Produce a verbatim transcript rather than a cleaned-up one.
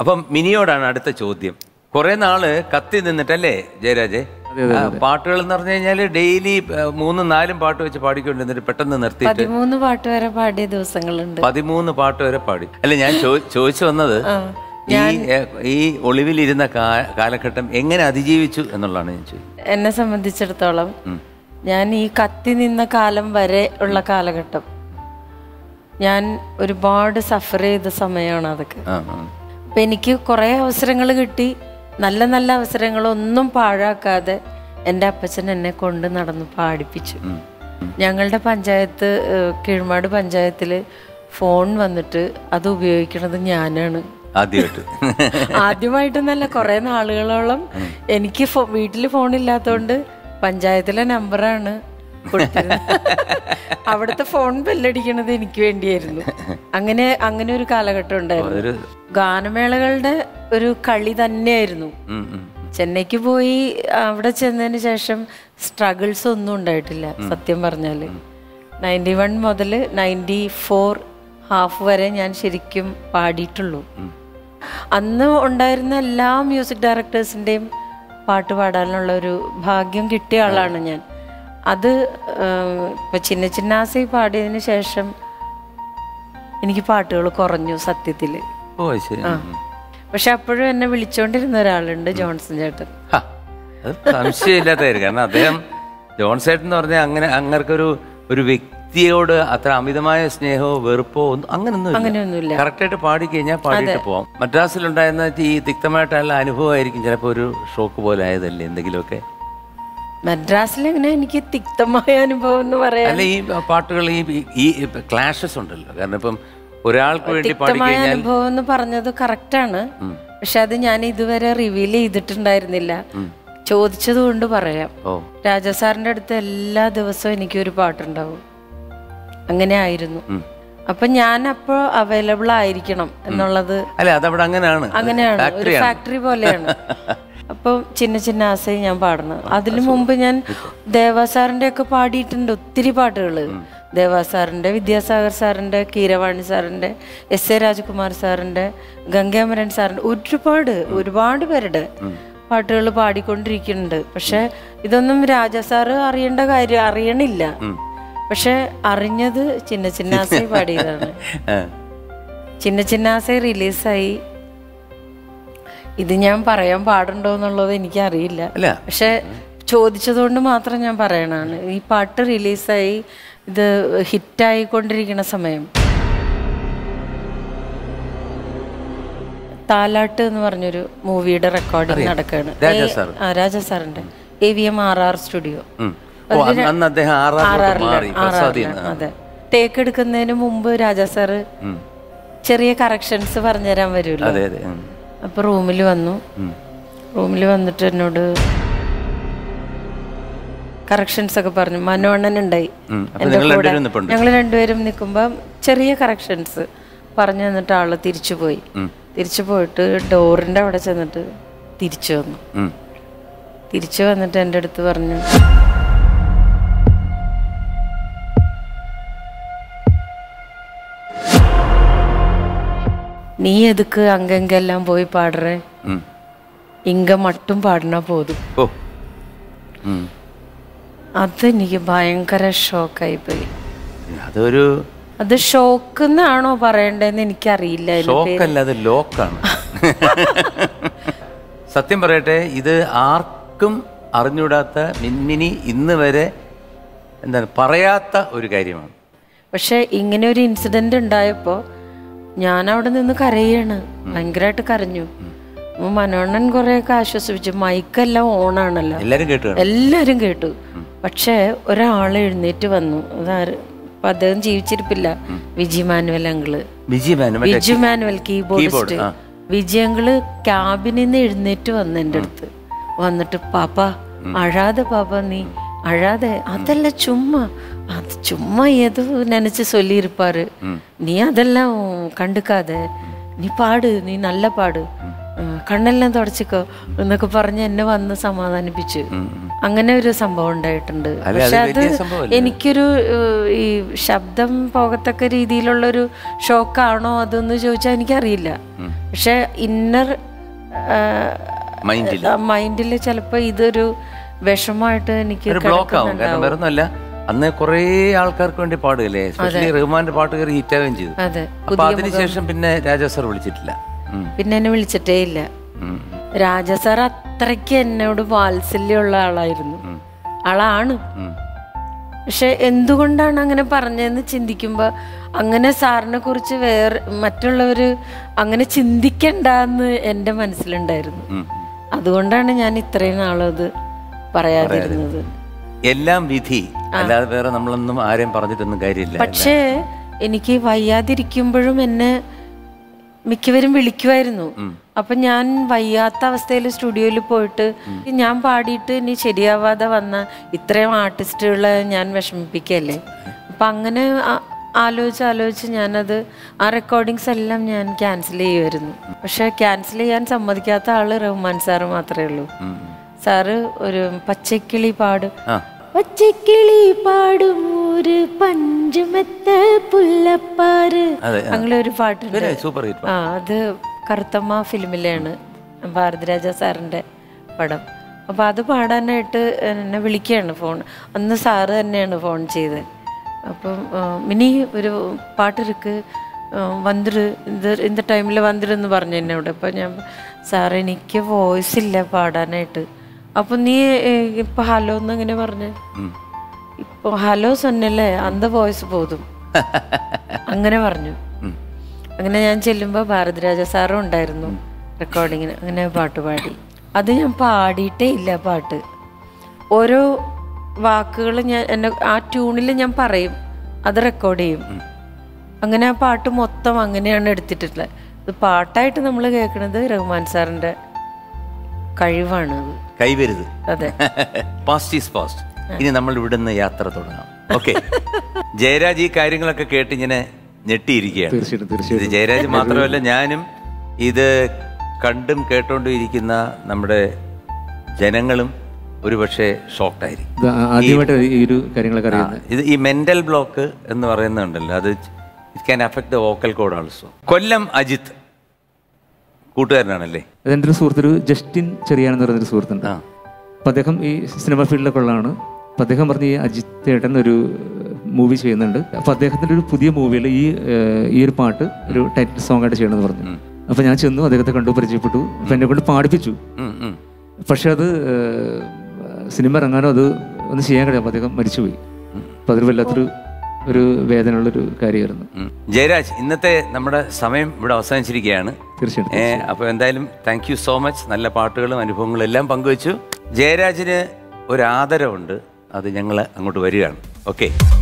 അപ്പം മിനിയോടാണ് അടുത്ത ചോദ്യം. കുറെ നാള് കത്തി നിന്നിട്ടല്ലേ ജയരാജേ, പാട്ടുകൾ എന്ന് പറഞ്ഞു കഴിഞ്ഞാല് ഡെയിലി മൂന്നും നാലും പാട്ട് വെച്ച് പാടിക്കൊണ്ടിരുന്നിട്ട് പെട്ടെന്ന് നിർത്തി പതിമൂന്ന് പാട്ട് വരെ പാടിയ ദിവസങ്ങളുണ്ട്. പതിമൂന്ന് പാട്ട് വരെ പാടി അല്ലെ. ഞാൻ ചോദിച്ചു വന്നത് ഈ ഈ ഒളിവിലിരുന്ന കാലഘട്ടം എങ്ങനെ അതിജീവിച്ചു എന്നുള്ളതാണ് ഞാൻ ചോദിച്ചത്. എന്നെ സംബന്ധിച്ചിടത്തോളം ഞാൻ ഈ കത്തി നിന്ന കാലം വരെ ഉള്ള കാലഘട്ടം ഞാൻ ഒരുപാട് സഫർ ചെയ്ത സമയമാണ് അതൊക്കെ. അപ്പം എനിക്ക് കുറേ അവസരങ്ങൾ കിട്ടി. നല്ല നല്ല അവസരങ്ങളൊന്നും പാഴാക്കാതെ എൻ്റെ അപ്പച്ചൻ എന്നെ കൊണ്ട് നടന്ന് പാടിപ്പിച്ചു. ഞങ്ങളുടെ പഞ്ചായത്ത് കീഴ്മാട് പഞ്ചായത്തിൽ ഫോൺ വന്നിട്ട് അത് ഉപയോഗിക്കുന്നത് ഞാനാണ്. ആദ്യമായിട്ട് ആദ്യമായിട്ടൊന്നല്ല, കുറേ നാളുകളോളം എനിക്ക് വീട്ടിൽ ഫോണില്ലാത്തതുകൊണ്ട് പഞ്ചായത്തിലെ നമ്പറാണ് കൊടുത്തിരുന്നത്. അവിടുത്തെ ഫോൺ ബെല്ലടിക്കണത് എനിക്ക് വേണ്ടിയായിരുന്നു. അങ്ങനെ അങ്ങനെ ഒരു കാലഘട്ടം ഉണ്ടായിരുന്നു. ഗാനമേളകളുടെ ഒരു കളി തന്നെയായിരുന്നു. ചെന്നൈക്ക് പോയി അവിടെ ചെന്നതിന് ശേഷം സ്ട്രഗിൾസ് ഒന്നും ഉണ്ടായിട്ടില്ല. സത്യം പറഞ്ഞാൽ നയൻറ്റി വൺ മുതൽ നയൻറ്റി ഫോർ ഹാഫ് വരെ ഞാൻ ശരിക്കും പാടിയിട്ടുള്ളൂ. അന്ന് ഉണ്ടായിരുന്ന എല്ലാ മ്യൂസിക് ഡയറക്ടേഴ്സിൻ്റെയും പാട്ട് പാടാനുള്ള ഒരു ഭാഗ്യം കിട്ടിയ ആളാണ് ഞാൻ. അത് ഇപ്പം ചിന്ന ചിന്നാസി പാടിയതിന് ശേഷം എനിക്ക് പാട്ടുകൾ കുറഞ്ഞു സത്യത്തിൽ. പക്ഷെ അപ്പോഴും എന്നെ വിളിച്ചോണ്ടിരുന്ന ഒരാളുണ്ട്, ജോൺസൺ ചേട്ടൻ. സംശയമില്ലാത്തതായിരുന്നു. കാരണം അദ്ദേഹം ജോൺസൺ ചേട്ടൻ എന്ന് പറഞ്ഞാൽ അങ്ങനെ അങ്ങനൊരു ഒരു വ്യക്തിയോട് അത്ര അമിതമായ സ്നേഹമോ വെറുപ്പോ ഒന്നും അങ്ങനൊന്നും അങ്ങനെയൊന്നുമില്ല. കറക്റ്റായിട്ട് പാടിക്കഴിഞ്ഞാൽ പാടിയിട്ട് പോവാം. മദ്രാസിലുണ്ടായിരുന്ന ഈ തിക്തമായിട്ടുള്ള അനുഭവമായിരിക്കും ചിലപ്പോൾ ഒരു ഷോക്ക് പോലെ ആയതല്ലേ എന്തെങ്കിലുമൊക്കെ. മദ്രാസിലെങ്ങനെ എനിക്ക് തിക്തമായ അനുഭവം എന്ന് പറയാം. അല്ല, ഈ പാട്ടുകൾ ഈ ക്ലാഷസ് ഉണ്ടല്ലോ. കാരണം ഇപ്പം ഒരാൾക്ക് വേണ്ടി തിക്തമായ അനുഭവം എന്ന് പറഞ്ഞത് കറക്റ്റാണ്. പക്ഷെ അത് ഞാൻ ഇതുവരെ റിവീൽ ചെയ്തിട്ടുണ്ടായിരുന്നില്ല. ചോദിച്ചത് കൊണ്ട് പറയാം. രാജാ സാറിന്റെ അടുത്ത് എല്ലാ ദിവസവും എനിക്കൊരു പാട്ടുണ്ടാവും. അങ്ങനെ ആയിരുന്നു. അപ്പൊ ഞാൻ അപ്പോ അവൈലബിൾ ആയിരിക്കണം എന്നുള്ളത് അങ്ങനെയാണ്. ഒരു ഫാക്ടറി പോലെയാണ്. അപ്പം ചിന്ന ചിന്ന ആശയം ഞാൻ പാടണം. അതിനു മുമ്പ് ഞാൻ ദേവാസാറിൻ്റെ ഒക്കെ പാടിയിട്ടുണ്ട് ഒത്തിരി പാട്ടുകൾ. ദേവാസാറിൻ്റെ, വിദ്യാസാഗർ സാറിൻ്റെ, കീരവാണി സാറിൻ്റെ, എസ് എ രാജകുമാർ സാറിൻ്റെ, ഗംഗാമരൻ സാറിൻ്റെ, ഒരുപാട് ഒരുപാട് പേരുടെ പാട്ടുകൾ പാടിക്കൊണ്ടിരിക്കുന്നുണ്ട്. പക്ഷെ ഇതൊന്നും രാജാ സാറ് അറിയേണ്ട കാര്യം അറിയണില്ല. പക്ഷെ അറിഞ്ഞത് ചിന്ന ചിന്ന ആശയം പാടിയതാണ്. ചിന്ന ചിന്ന ആശയം റിലീസായി. ഇത് ഞാൻ പറയാൻ പാടുണ്ടോ എന്നുള്ളത് എനിക്കറിയില്ല. പക്ഷെ ചോദിച്ചതുകൊണ്ട് മാത്രം ഞാൻ പറയണതാണ്. ഈ പാട്ട് റിലീസായി, ഇത് ഹിറ്റായിക്കൊണ്ടിരിക്കുന്ന സമയം താലാട്ട് എന്ന് പറഞ്ഞൊരു മൂവിയുടെ റെക്കോർഡിങ് നടക്കുകയാണ്. രാജാ സാറിന്റെ A V M R R studio. അതെ, ടേക്ക് എടുക്കുന്നതിന് മുമ്പ് രാജാ സാറ് ചെറിയ കറക്ഷൻസ് പറഞ്ഞുതരാൻ വരൂല്ലോ. അപ്പോൾ റൂമിൽ വന്നു. റൂമിൽ വന്നിട്ട് എന്നോട് കറക്ഷൻസ് ഒക്കെ പറഞ്ഞു. മനോണ്ണൻ ഉണ്ടായി എൻ്റെ കൂടെ. ഞങ്ങൾ രണ്ടുപേരും നിൽക്കുമ്പം ചെറിയ കറക്ഷൻസ് പറഞ്ഞു തന്നിട്ട് ആള് തിരിച്ചു പോയി. തിരിച്ചു പോയിട്ട് ഡോറിൻ്റെ അവിടെ ചെന്നിട്ട് തിരിച്ചു വന്നു. തിരിച്ചു വന്നിട്ട് എൻ്റെ അടുത്ത് പറഞ്ഞു, നീ എതുക്ക് അങ്കെങ്കെല്ലാം പോയി പാടുറേ, ഇങ്ക മട്ടും പാടണ പോതും. അതെനിക്ക് ഭയങ്കര ഷോക്കായി പോയി. അതൊരു അത് ഷോക്ക് എന്നാണോ പറയണ്ടെന്ന് എനിക്കറിയില്ല. ഷോക്കല്ല, അത് ലോക്കാണ്. സത്യം പറയട്ടെ, ഇത് ആർക്കും അറിഞ്ഞൂടാത്ത മിൻമിനി ഇന്ന് വരെ എന്താണ് പറയാത്ത ഒരു കാര്യമാണ്. പക്ഷെ ഇങ്ങനെ ഒരു ഇൻസിഡന്റ് ഉണ്ടായപ്പോ ഞാൻ അവിടെ നിന്ന് കരയാണ്. ഭയങ്കരമായിട്ട് കരഞ്ഞു. മനോണ്ണൻ കുറെയൊക്കെ ആശ്വസിപ്പിച്ചു. മൈക്കെല്ലാം ഓണാണല്ലോ, എല്ലാവരും കേട്ടു. പക്ഷേ ഒരാൾ എഴുന്നേറ്റ് വന്നു. അതാര്? അപ്പം അദ്ദേഹം ജീവിച്ചിരിപ്പില്ല, Viji Manuel uncle. Viji Manuel keyboardist Viji uncle ക്യാബിനിൽ നിന്ന് എഴുന്നേറ്റ് വന്നു എൻ്റെ അടുത്ത് വന്നിട്ട്, പാപ്പ അഴാതെ പാപ്പ, നീ അഴാതെ, അതല്ല ചുമ്മാ, அது சும்மா ஏதோ நினச்சி சொல்லியிருப்பாரு, நீ அதெல்லாம் கண்டுக்காத, நீ பாடு, நீ நல்லா பாடு, കണ്ണെല്ലാം തുടച്ചിക്കോ എന്നൊക്കെ പറഞ്ഞ് എന്നെ വന്ന് സമാധാനിപ്പിച്ചു. അങ്ങനെ ഒരു സംഭവം ഉണ്ടായിട്ടുണ്ട്. പക്ഷെ അത് എനിക്കൊരു ഈ ശബ്ദം പോകത്തക്ക രീതിയിലുള്ളൊരു ഷോക്കാണോ അതെന്ന് ചോദിച്ചാൽ എനിക്കറിയില്ല. പക്ഷെ ഇന്നർ മൈൻഡിൽ ചിലപ്പോൾ ഇതൊരു വിഷമായിട്ട് എനിക്ക് അന്ന് കുറേ ആൾക്കാർക്ക് വേണ്ടി പാടുകയല്ലേ, എസ്പെഷ്യലി റഹ്മാന്റെ പാട്ട് കയറി ഹിറ്റാവുകയും ചെയ്തു. അപ്പൊ അതിനുശേഷം പിന്നെ രാജാ സാർ വിളിച്ചിട്ടില്ല, പിന്നെ എന്നെ വിളിച്ചിട്ടേ ഇല്ല. രാജാ സാർ അത്രയ്ക്ക് എന്നോട് വാത്സല്യമുള്ള ആളായിരുന്നു, ആളാണ്. പക്ഷെ എന്തുകൊണ്ടാണ് അങ്ങനെ പറഞ്ഞതെന്ന് ചിന്തിക്കുമ്പോ അങ്ങനെ സാറിനെ കുറിച്ച് വേറെ മറ്റുള്ളവര് അങ്ങനെ ചിന്തിക്കണ്ടെന്ന് എൻ്റെ മനസ്സിലുണ്ടായിരുന്നു. അതുകൊണ്ടാണ് ഞാൻ ഇത്രയും നാളത് പറയാതിരുന്നത്. എല്ലാം വിധി, അല്ലാതെ വേറെ നമ്മളൊന്നും ആരെയും പറഞ്ഞിട്ടൊന്നും കാര്യമില്ല. പക്ഷേ എനിക്ക് വയ്യാതിരിക്കുമ്പോഴും എന്നെ മിക്കവരും വിളിക്കുമായിരുന്നു. അപ്പൊ ഞാൻ വയ്യാത്ത അവസ്ഥയിൽ സ്റ്റുഡിയോയിൽ പോയിട്ട് ഞാൻ പാടിയിട്ട് ഇനി ശരിയാവാതെ വന്ന ഇത്രയും ആർട്ടിസ്റ്റുകളെ ഞാൻ വിഷമിപ്പിക്കല്ലേ. അപ്പൊ അങ്ങനെ ആലോചിച്ച് ആലോചിച്ച് ഞാനത് ആ റെക്കോർഡിങ്സ് എല്ലാം ഞാൻ ക്യാൻസൽ ചെയ്യുമായിരുന്നു. പക്ഷെ ക്യാൻസൽ ചെയ്യാൻ സമ്മതിക്കാത്ത ആള് റഹ്മാൻ സാറ് മാത്രമേ ഉള്ളൂ. സാറ് ഒരു പച്ചക്കിളി പാടും, പച്ചക്കിളി പാടും ഒരു പഞ്ചമത്തെ പുല്ലപ്പാറ്, അങ്ങനെ ഒരു പാട്ടുണ്ട്. ആ അത് കറുത്തമ്മ ഫിലിമിലാണ്, ഭാരതിരാജ സാറിന്റെ പടം. അപ്പൊ അത് പാടാനായിട്ട് എന്നെ വിളിക്കുകയാണ് ഫോൺ. അന്ന് സാറ് തന്നെയാണ് ഫോൺ ചെയ്തത്. അപ്പം മിനി ഒരു പാട്ടിരുക്ക് വന്നിട്ട് ഇത് ഇന്ന ടൈമിൽ വന്നിരുന്ന് പറഞ്ഞു എന്നോട്. അപ്പം ഞാൻ സാർ എനിക്ക് വോയിസ് ഇല്ല പാടാനായിട്ട്. അപ്പൊ നീ ഇപ്പൊ ഹലോ എന്ന് ഇങ്ങനെ പറഞ്ഞേ, ഇപ്പൊ ഹലോ സൊന്നല്ലേ അന്ത വോയിസ് പോതും അങ്ങനെ പറഞ്ഞു. അങ്ങനെ ഞാൻ ചെല്ലുമ്പോ ഭാരതിരാജ സാറും ഉണ്ടായിരുന്നു റെക്കോർഡിങ്ങിന്. അങ്ങനെ പാട്ട് പാടി. അത് ഞാൻ പാടിയിട്ടേ ഇല്ല. പാട്ട് ഓരോ വാക്കുകൾ ഞാൻ എന്നെ ആ ട്യൂണിൽ ഞാൻ പറയും, അത് റെക്കോർഡ് ചെയ്യും. അങ്ങനെ ആ പാട്ട് മൊത്തം അങ്ങനെയാണ് എടുത്തിട്ടുള്ളത്. ഇത് പാട്ടായിട്ട് നമ്മൾ കേൾക്കുന്നത് റഹ്മാൻ സാറിന്റെ കഴിവാണ്, കൈവരുത്. അതെ, പാസ്റ്റ് ഈസ് പാസ്റ്റ്. ഇനി നമ്മൾ ഇവിടുന്ന് യാത്ര തുടങ്ങാം. ഓക്കെ, ജയരാജ് ഈ കാര്യങ്ങളൊക്കെ കേട്ട് ഇങ്ങനെ ഞെട്ടിയിരിക്കുകയാണ്. തീർച്ചയായിട്ടും തീർച്ചയായിട്ടും ജയരാജ് മാത്രമല്ല, ഞാനും ഇത് കണ്ടും കേട്ടോണ്ടും ഇരിക്കുന്ന നമ്മുടെ ജനങ്ങളും ഒരുപക്ഷെ ഷോക്ക്ഡായിരിക്കും. ഇത് ഈ മെന്റൽ ബ്ലോക്ക് എന്ന് പറയുന്നുണ്ടല്ലോ, അത് it can affect the vocal cord also. Kollam Ajith കൂട്ടുകാരനാണല്ലേ? അതെൻ്റെ ഒരു സുഹൃത്തൊരു ജസ്റ്റിൻ ചെറിയാനെന്ന് പറയുന്നൊരു സുഹൃത്തുണ്ട്. അപ്പം അദ്ദേഹം ഈ സിനിമ ഫീൽഡിലൊക്കെ ഉള്ളതാണ്. അപ്പം അദ്ദേഹം പറഞ്ഞ് ഈ അജിത്ത് ഏട്ടൻ ഒരു മൂവി ചെയ്യുന്നുണ്ട്, അപ്പം അദ്ദേഹത്തിൻ്റെ ഒരു പുതിയ മൂവിയിൽ ഈ ഈ ഒരു പാട്ട് ഒരു ടൈറ്റിൽ സോങ് ആയിട്ട് ചെയ്യണമെന്ന് പറഞ്ഞു. അപ്പം ഞാൻ ചെന്നു, അദ്ദേഹത്തെ കണ്ടു, പരിചയപ്പെട്ടു, അപ്പം എന്നെ കൊണ്ട് പാടിപ്പിച്ചു. പക്ഷെ അത് സിനിമ ഇറങ്ങാനോ അത് ഒന്നും ചെയ്യാൻ കഴിയാം. അപ്പം അദ്ദേഹം മരിച്ചുപോയി. അപ്പം അതൊരു വല്ലാത്തൊരു ഒരു വേദനയുള്ളൊരു കാര്യമായിരുന്നു. ജയരാജ്, ഇന്നത്തെ നമ്മുടെ സമയം ഇവിടെ അവസാനിച്ചിരിക്കുകയാണ്. തീർച്ചയായിട്ടും. അപ്പോൾ എന്തായാലും താങ്ക് യു സോ മച്ച്. നല്ല പാട്ടുകളും അനുഭവങ്ങളും എല്ലാം പങ്കുവെച്ചു. ജയരാജിന് ഒരു ആദരവുണ്ട്, അത് ഞങ്ങൾ അങ്ങോട്ട് വരികയാണ്. ഓക്കെ.